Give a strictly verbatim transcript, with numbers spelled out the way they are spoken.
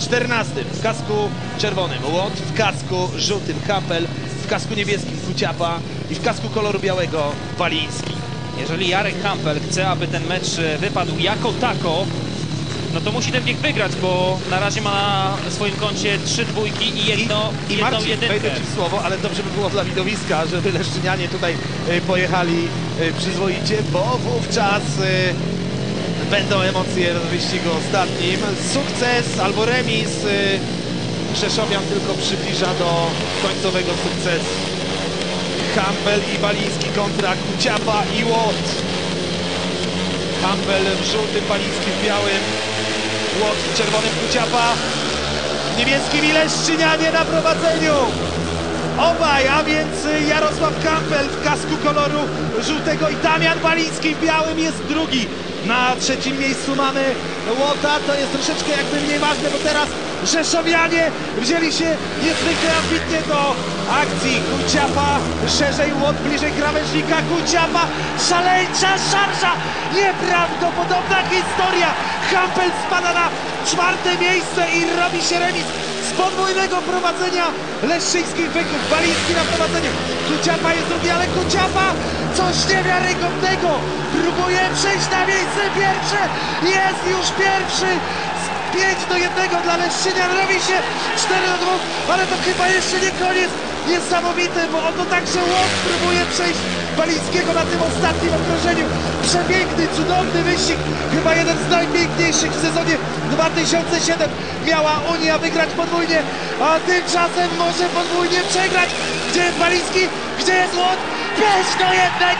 czternastym w kasku czerwonym Łot, w kasku żółtym Hampel, w kasku niebieskim Kuciapa i w kasku koloru białego Baliński. Jeżeli Jarek Hampel chce, aby ten mecz wypadł jako tako, no to musi ten bieg wygrać, bo na razie ma na swoim koncie trzy dwójki i jedno, I, i jedną Marcin, jedynkę. Wejdę ci w słowo, ale dobrze by było dla widowiska, żeby Leszczynianie tutaj pojechali przyzwoicie, bo wówczas będą emocje w wyścigu ostatnim. Sukces albo remis Krzeszowian tylko przybliża do końcowego sukcesu. Hampel i Baliński kontra Kuciapa i Łot. Hampel w żółtym, Baliński w białym, Łot w czerwonym, Kuciapa w niebieskim i Leszczynianie na prowadzeniu. Obaj, a więc Jarosław Hampel w kasku koloru żółtego i Damian Baliński w białym jest drugi. Na trzecim miejscu mamy Łota, to jest troszeczkę jakby mniej ważne, bo teraz Rzeszowianie wzięli się niezwykle ambitnie do akcji. Kuciapa szerzej, Łot bliżej krawężnika. Kuciapa, szaleńcza szarża, nieprawdopodobna historia. Hampel spada na czwarte miejsce i robi się remis z podwójnego prowadzenia leszczyńskich byków. Baliński na prowadzeniu, Kuciapa jest drugi, ale Kuciapa coś niewiarygodnego, próbuje przejść na miejsce pierwsze, jest już pierwszy. pięć do jednego dla Leszczynian, robi się cztery do dwóch, ale to chyba jeszcze nie koniec. Niesamowite, bo oto także Łot próbuje przejść Balińskiego na tym ostatnim okrążeniu. Przepiękny, cudowny wyścig, chyba jeden z najpiękniejszych w sezonie dwa tysiące siódmym. Miała Unia wygrać podwójnie, a tymczasem może podwójnie przegrać. Gdzie jest Baliński? Gdzie jest Łot? pięć do jednego!